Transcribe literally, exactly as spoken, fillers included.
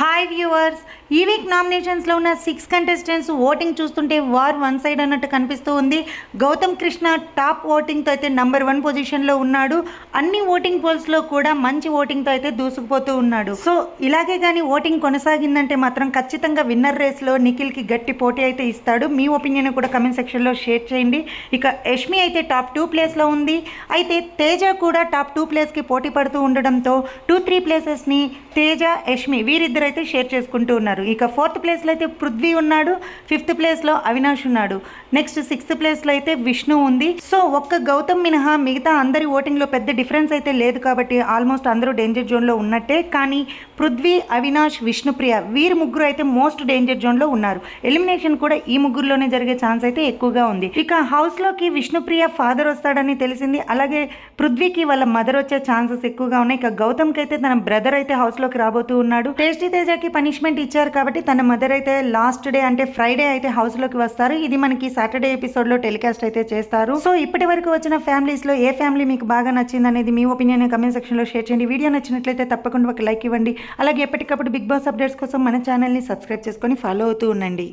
Hi viewers, ఈ week నామినేషన్స్లో ఉన్న సిక్స్ కంటెస్టెంట్స్ ఓటింగ్ చూస్తుంటే వార్ వన్ సైడ్ అన్నట్టు కనిపిస్తూ ఉంది. గౌతమ్ కృష్ణ టాప్ ఓటింగ్తో అయితే నంబర్ వన్ పొజిషన్లో ఉన్నాడు. అన్ని ఓటింగ్ పోల్స్లో కూడా మంచి ఓటింగ్తో అయితే దూసుకుపోతూ ఉన్నాడు. సో ఇలాగే కానీ ఓటింగ్ కొనసాగిందంటే మాత్రం ఖచ్చితంగా విన్నర్ రేస్లో నిఖిల్కి గట్టి పోటీ అయితే ఇస్తాడు. మీ ఒపీనియన్ కూడా కమెంట్ సెక్షన్లో షేర్ చేయండి. ఇక యస్మి అయితే టాప్ టూ ప్లేస్లో ఉంది. అయితే తేజ కూడా టాప్ టూ ప్లేస్కి పోటీ పడుతూ ఉండడంతో టూ త్రీ ప్లేసెస్ని తేజ యస్మి వీరిద్దరు అయితే షేర్ చేసుకుంటూ ఉన్నారు. ఇక ఫోర్త్ ప్లేస్లో అయితే పృథ్వీ ఉన్నాడు, ఫిఫ్త్ ప్లేస్లో అవినాష్ ఉన్నాడు, నెక్స్ట్ సిక్స్త్ ప్లేస్లో అయితే విష్ణు ఉంది. సో ఒక్క గౌతమ్ మినహా మిగతా అందరి ఓటింగ్లో పెద్ద డిఫరెన్స్ అయితే లేదు కాబట్టి ఆల్మోస్ట్ అందరూ డేంజర్ జోన్లో ఉన్నట్టే. కానీ పృథ్వీ, అవినాష్, విష్ణుప్రియ వీరు ముగ్గురు అయితే మోస్ట్ డేంజర్ జోన్లో ఉన్నారు. ఎలిమినేషన్ కూడా ఈ ముగ్గురులోనే జరిగే ఛాన్స్ అయితే ఎక్కువగా ఉంది. ఇక హౌస్లోకి విష్ణుప్రియ ఫాదర్ వస్తాడని తెలిసింది. అలాగే పృథ్వీకి వాళ్ళ మదర్ వచ్చే ఛాన్సెస్ ఎక్కువగా ఉన్నాయి. ఇక గౌతమ్కి అయితే తన బ్రదర్ అయితే హౌస్లోకి రాబోతూ ఉన్నాడు. టేస్టీ తేజకి పనిష్మెంట్ ఇచ్చారు కాబట్టి తన మదర్ అయితే లాస్ట్ డే అంటే ఫ్రైడే అయితే హౌస్ లోకి వస్తారు. ఇది మనకి సాటర్డే ఎపిసోడ్ లో టెలికాస్ట్ అయితే చేస్తారు. సో ఇప్పటి వరకు వచ్చిన ఫ్యామిలీస్ లో ఏ ఫ్యామిలీ మీకు బాగా నచ్చింది అనేది మీ ఒపీనియన్ కమెంట్ సెక్షన్ లో షేర్ చేయండి. వీడియో నచ్చినట్లయితే తప్పకుండా ఒక లైక్ ఇవ్వండి. అలాగే ఎప్పటికప్పుడు బిగ్ బాస్ అప్డేట్స్ కోసం మన ఛానల్ ని సబ్స్క్రైబ్ చేసుకొని ఫాలో అవుతూ ఉండండి.